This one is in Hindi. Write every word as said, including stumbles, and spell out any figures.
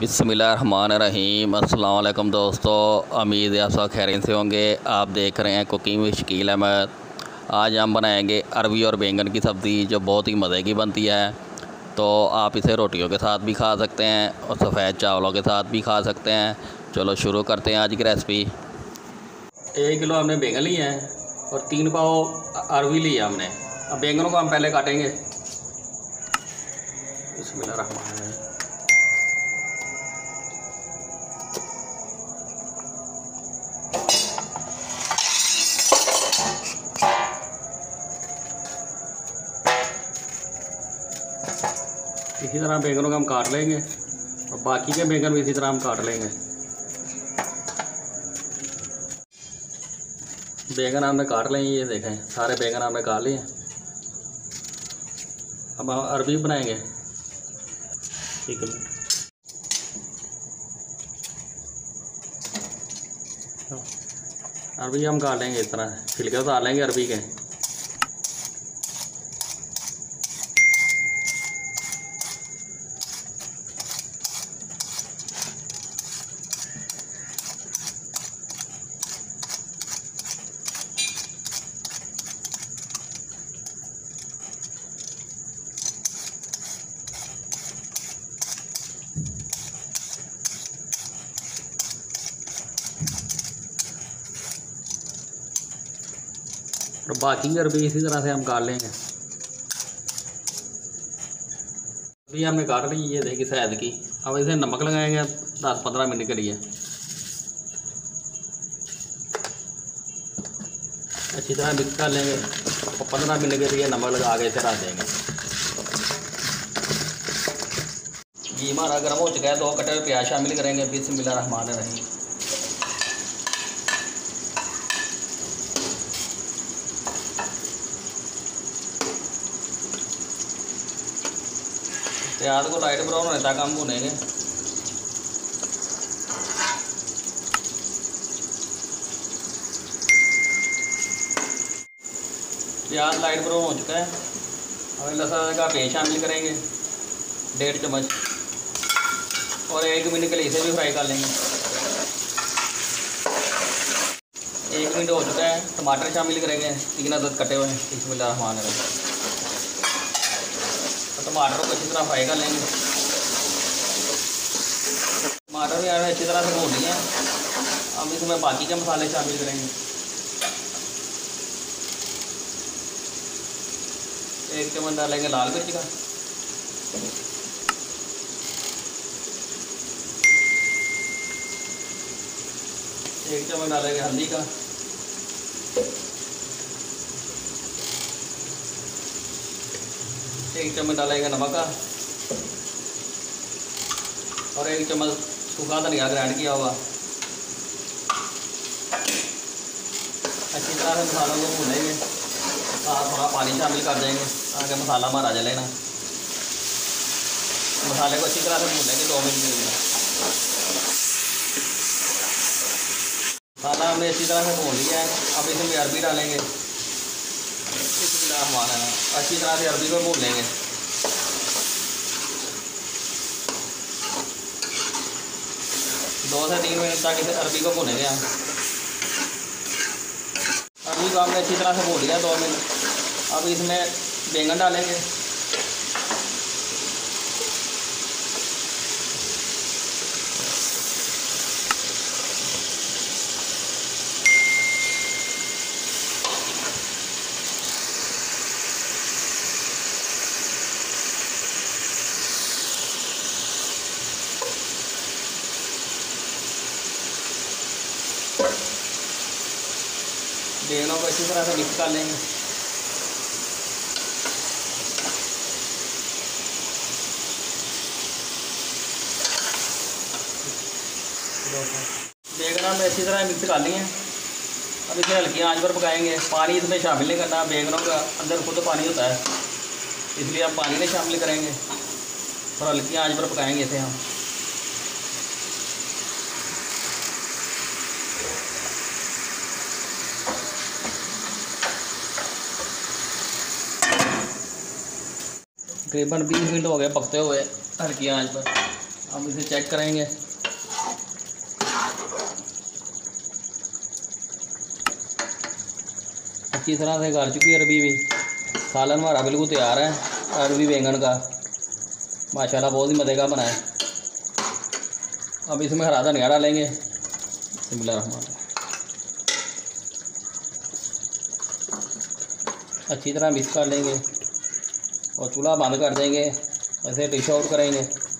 बिस्मिल्लाहिर्रहमानिर्रहीम। अस्सलाम वालेकुम दोस्तों, उम्मीद है आप सब खैरियत से होंगे। आप देख रहे हैं कुकिंग में शकील अहमद। आज हम बनाएंगे अरवी और बैंगन की सब्ज़ी जो बहुत ही मज़े की बनती है। तो आप इसे रोटियों के साथ भी खा सकते हैं और सफ़ेद चावलों के साथ भी खा सकते हैं। चलो शुरू करते हैं आज की रेसिपी। एक किलो हमने बैंगन लिए हैं और तीन पाव अरवी लिए हमने। अब बैंगनों को हम पहले काटेंगे। बिस्मिल्लाहिर्रहमानिर्रहीम। इसी तरह बैंगनों का हम काट लेंगे और बाकी के बैंगन भी इसी तरह हम काट लेंगे। बैंगन हमने काट लेंगे, ये देखें सारे बैंगन हमने काट लिए। अब हम अरवी बनाएंगे। ठीक है, अरवी हम काट लेंगे इस तरह छिलके डाल लेंगे अरवी के। और बाकी अरबी इसी तरह से हम काट लेंगे। अभी हमने काट ली, ये देखिए शायद की। अब इसे नमक लगाएंगे दस पंद्रह मिनट के लिए। अच्छी तरह मिक्स कर लेंगे और पंद्रह मिनट के लिए नमक लगा के चढ़ा देंगे। घी हमारा गर्म हो चुका है, दो कटे हुए प्याज शामिल करेंगे। बिस्मिल्लाहिर्रहमानिर्रहीम। प्याज को लाइट ब्राउन होने तक हम भुनेंगे। प्याज लाइट ब्राउन हो चुका है। हमें लहसुन का पेस्ट शामिल करेंगे डेढ़ चम्मच और एक मिनट के लिए इसे भी फ्राई कर लेंगे। एक मिनट हो चुका है। टमाटर शामिल करेंगे तीन अदद कटे हुए। बिस्मिल्लाहिर्रहमानिर्रहीम। टमाटर को अच्छी तरह फ्राई कर लेंगे। टमाटर भी हमें अच्छी तरह से भून लिए। अब इसमें बाकी के मसाले शामिल करेंगे। एक चम्मच डालेंगे लाल मिर्च का। एक चम्मच डालेंगे हल्दी का। एक चम्मच डालेंगे नमक का और एक चम्मच सूखा धनिया ग्राइंड किया हुआ। अच्छी तरह से मसालों को भूनेंगे। थोड़ा पानी शामिल कर देंगे ताकि मसाला हमारा जले ना। मसाले को अच्छी तरह से भूनेंगे दो मिनट के लिए। मसाला हमने अच्छी तरह से भून लिया है। अब इसमें अरबी डालेंगे। हमारा अच्छी तरह से अरबी को भून लेंगे। दो से तीन मिनट तक इसे अरबी को भूनेंगे। हम अरबी को हमने अच्छी तरह से भून लिया दो मिनट। अब इसमें बैंगन डालेंगे। बैंगनों को अच्छी तरह से मिक्स कर लेंगे। बैंगन हमें अच्छी तरह मिक्स कर लिए। अब इसे हल्की आंच पर पकाएंगे। पानी इसमें शामिल नहीं करना। बैंगनों का अंदर खुद पानी होता है, इसलिए हम पानी नहीं शामिल करेंगे और हल्की आंच पर पकाएंगे इसे हम। तकरीबन बीस मिनट हो गए पकते हुए हल्की आंच पर। हम इसे चेक करेंगे। अच्छी तरह से गल चुकी है अरबी भी, सालन हमारा बिल्कुल तैयार है अरबी बैंगन का। माशाल्लाह बहुत ही मज़े का बना है। अब इसमें हरा धनिया डालेंगे, शिमला रहमान, अच्छी तरह मिक्स कर लेंगे और चूल्हा बंद कर देंगे। ऐसे डिश आउट करेंगे।